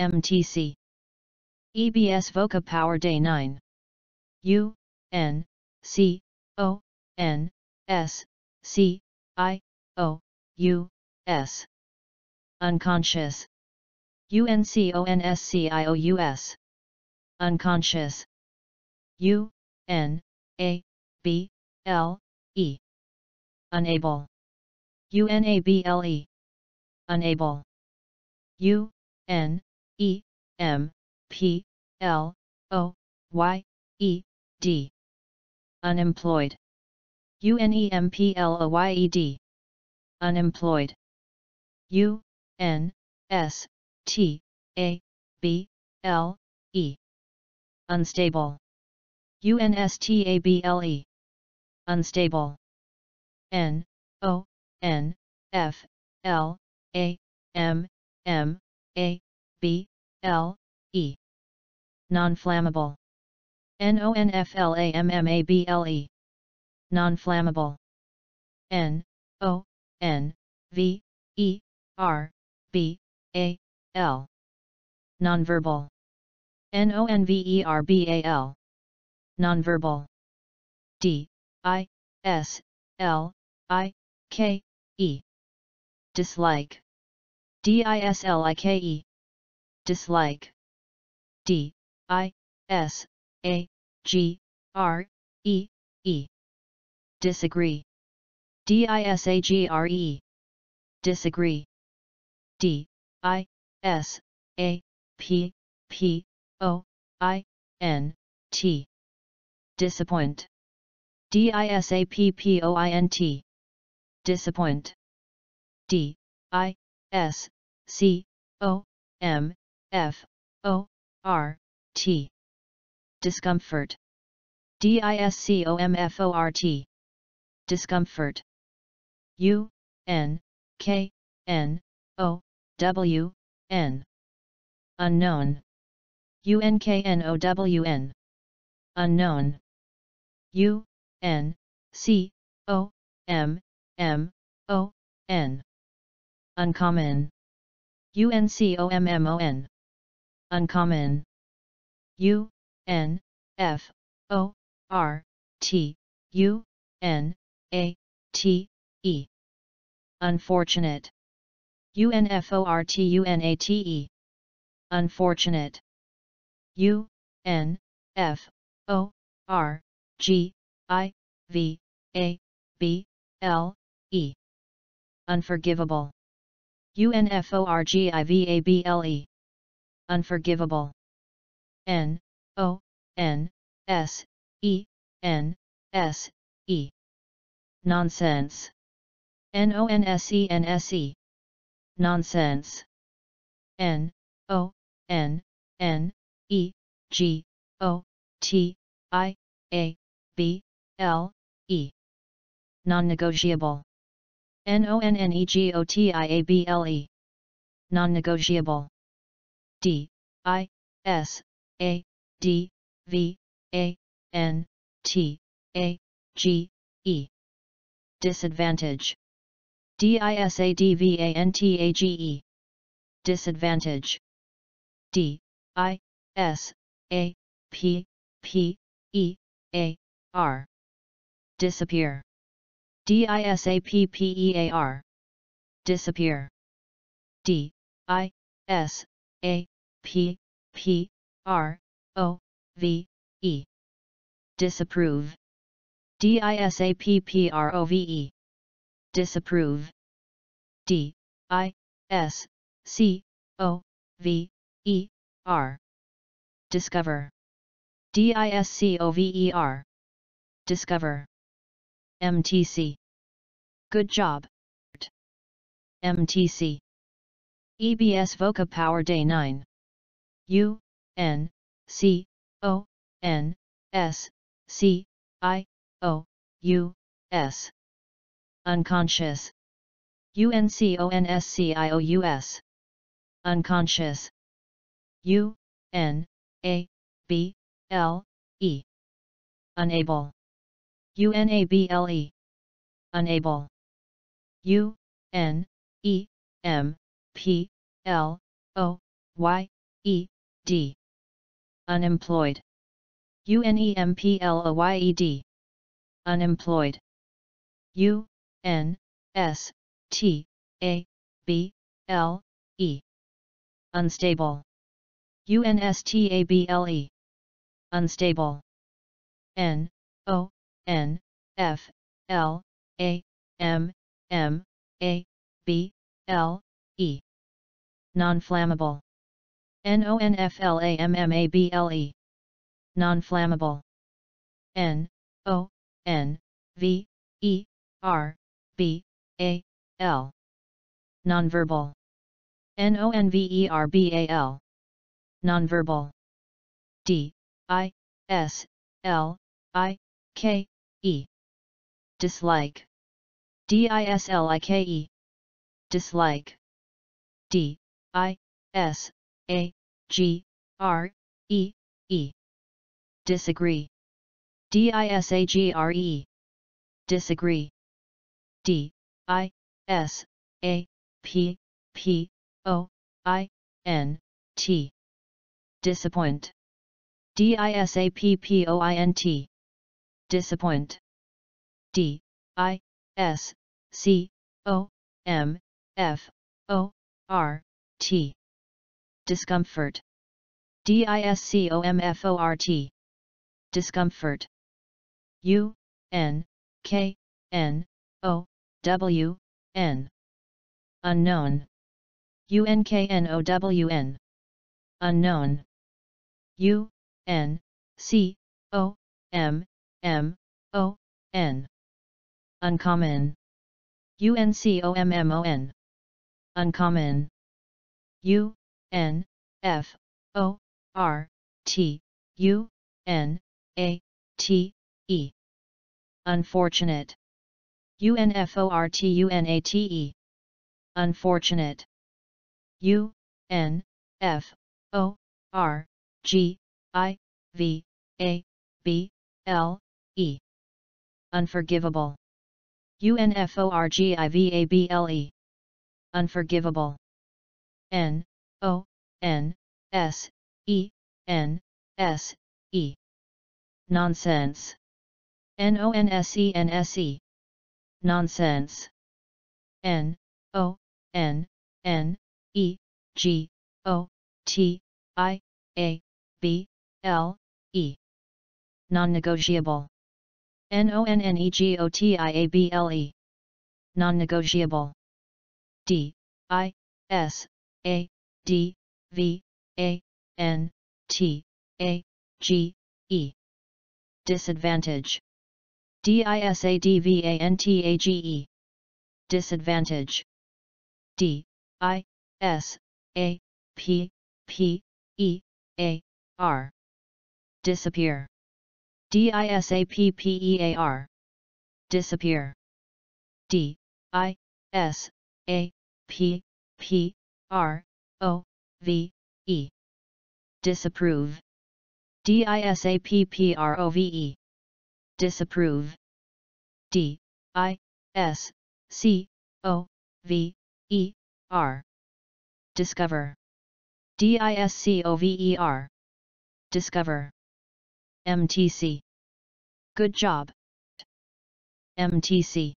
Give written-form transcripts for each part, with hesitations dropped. MTC. EBS Voca Power Day 9. UNCONSCIOUS. Unconscious. UNCONSCIOUS. Unconscious. UNABLE. Unable. UNABLE. Unable. UNEMPLOYED. Unemployed. UNEMPLOYED. Unemployed. UNSTABLE. Unstable. UNSTABLE. Unstable. NONFLAMMABLE. Non-flammable. NONFLAMMABLE. Non-flammable. NONVERBAL. Non-verbal. NONVERBAL. Non-verbal. DISLIKE. Dislike. DISLIKE. Dislike. DISAGREE. Disagree. DISAGRE. Disagree. DISAPPOINT. Disappoint. DISAPPOINT. Disappoint. DISCOMFORT. Discomfort. DISCOMFORT. Discomfort. UNKNOWN. Unknown. UNKNOWN. Unknown. UNCOMMON. Uncommon. UNCOMMON. Uncommon. UNFORTUNATE. Unfortunate. UNFORTUNATE. Unfortunate. UNFORGIVABLE. Unforgivable. UNFORGIVABLE. Unforgivable. NONSENSE. Nonsense. NONSENSE. Nonsense. NONNEGOTIABLE. Non-negotiable. NONNEGOTIABLE. Non-negotiable. DISADVANTAGE. Disadvantage. DISADVANTAGE. Disadvantage. DISAPPEAR. Disappear. DISAPPEAR. Disappear. DISAPPROVE. Disapprove. DISAPPROVE. Disapprove. DISCOVER. Discover. DISCOVER. Discover. MTC. Good job. MTC. EBS Voca Power Day 9. UNCONSCIOUS. Unconscious. UNCONSCIOUS. Unconscious. UNABLE. Unable. UNABLE. Unable. UNEMPLOYED. E.D. Unemployed. U.N.E.M.P.L.O.Y.E.D. Unemployed. U.N.S.T.A.B.L.E. Unstable. U.N.S.T.A.B.L.E. Unstable. N.O.N.F.L.A.M.M.A.B.L.E. Non-flammable. N.O.N.F.L.A.M.M.A.B.L.E. Non-flammable. N.O.N.V.E.R.B.A.L. Nonverbal. N.O.N.V.E.R.B.A.L. Nonverbal. D.I.S.L.I.K.E. Dislike. D.I.S.L.I.K.E. Dislike. D.I.S.A.G.R.E.E. Disagree. D.I.S.A.G.R.E. Disagree. D.I.S.A.P.P.O.I.N.T. Disappoint. D.I.S.A.P.P.O.I.N.T. Disappoint. D.I.S.C.O.M.F.O.R.T. Discomfort. D.I.S.C.O.M.F.O.R.T. Discomfort. U.N.K.N.O.W.N. Unknown. U.N.K.N.O.W.N. Unknown. U.N.C.O.M.M.O.N. Uncommon. U.N.C.O.M.M.O.N. Uncommon. U.N.F.O.R.T.U.N.A.T.E. Unfortunate. U.N.F.O.R.T.U.N.A.T.E. Unfortunate. U.N.F.O.R.G.I.V.A.B.L.E. Unforgivable. U.N.F.O.R.G.I.V.A.B.L.E. Unforgivable. N.O.N.S.E.N.S.E. Nonsense. N.O.N.S.E.N.S.E. Nonsense. N.O.N.N.E.G.O.T.I.A.B.L.E. Non-negotiable. N.O.N.N.E.G.O.T.I.A.B.L.E. Non-negotiable. D.I.S.A.D.V.A.N.T.A.G.E. Disadvantage. D.I.S.A.D.V.A.N.T.A.G.E. Disadvantage. D.I.S.A.P.P.E.A.R. Disappear. D.I.S.A.P.P.E.A.R. Disappear. D.I.S.A.P.P.R.O.V.E. Disapprove. D.I.S.A.P.P.R.O.V.E. Disapprove. D.I.S.C.O.V.E.R. Discover. D.I.S.C.O.V.E.R. Discover. MTC. Good job. MTC.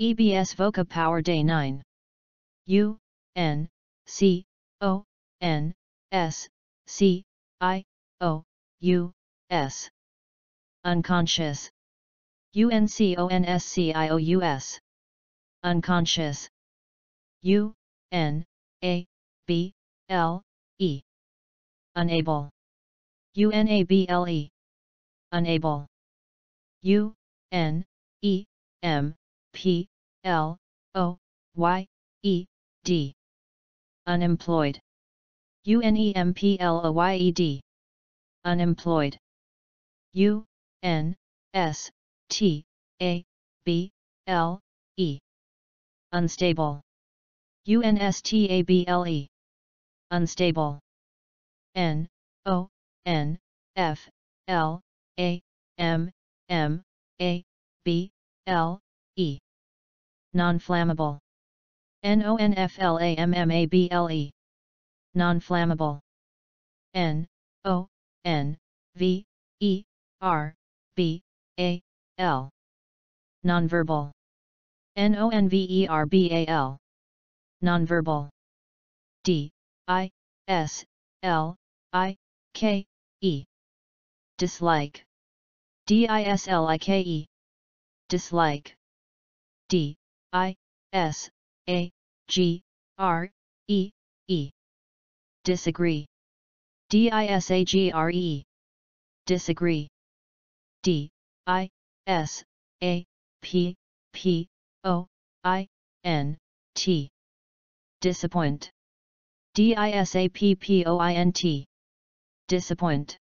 EBS Voca Power Day 9. U.N.C.O.N.S.C.I.O.U.S. Unconscious. U.N.C.O.N.S.C.I.O.U.S. Unconscious. U.N.A.B.L.E. Unable. U.N.A.B.L.E. Unable. U.N.E.M.P.L.O.Y.E.D. Unemployed. U.N.E.M.P.L.O.Y.E.D. Unemployed. U.N.S.T.A.B.L.E. Unstable. U.N.S.T.A.B.L.E. Unstable. N.O.N.F.L.A.M.M.A.B.L.E. Non-flammable. N.O.N.F.L.A.M.M.A.B.L.E. Non-flammable. NONVERBAL. Nonverbal. NONVERBAL. Nonverbal. DISLIKE. Dislike. DISLIKE. Dislike. DISAGREE. Disagree. DISAGREE. Disagree. DISAPPOINT. Disappoint. DISAPPOINT. Disappoint.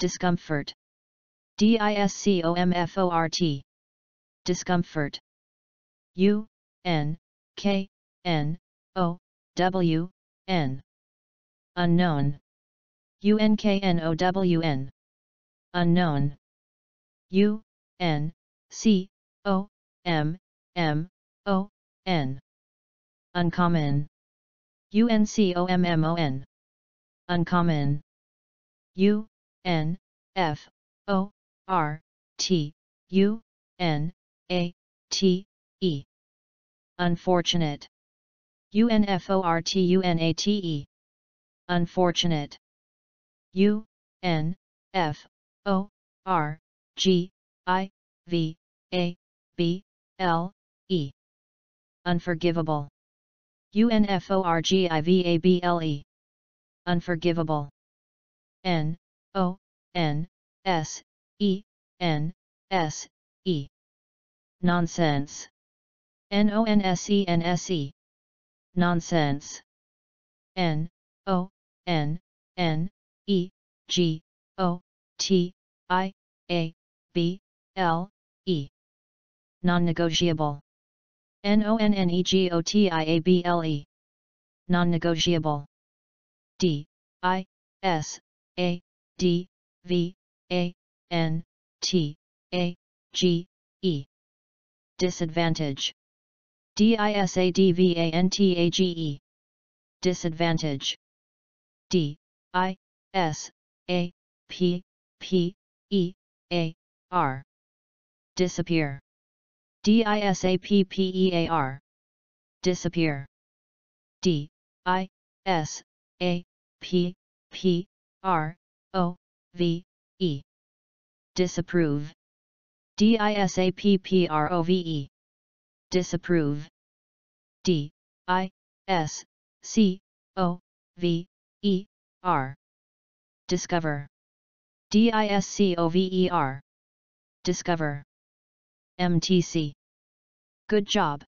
DISCOMFORT. Discomfort. DISCOMFORT. Discomfort. UNKNOWN. Unknown. UNKNOWN. Unknown. UNCOMMON. Uncommon. UNCOMMON. Uncommon. UNFORTUNATE. Unfortunate. UNFORTUNATE. Unfortunate. UNFORGIVABLE. Unforgivable. UNFORGIVABLE. Unforgivable. NONSENSE. Nonsense. NONSENSE. Nonsense. NONNEGOTIABLE. Non-negotiable. NONNEGOTIABLE. Non-negotiable. DISADVANTAGE. Disadvantage. DISADVANTAGE. Disadvantage. DISAPPEAR. Disappear. DISAPPEAR. Disappear. DISAPPROVE. Disapprove. DISAPPROVE. Disapprove. DISCOVER. Discover. DISCOVER. Discover. MTC. Good job.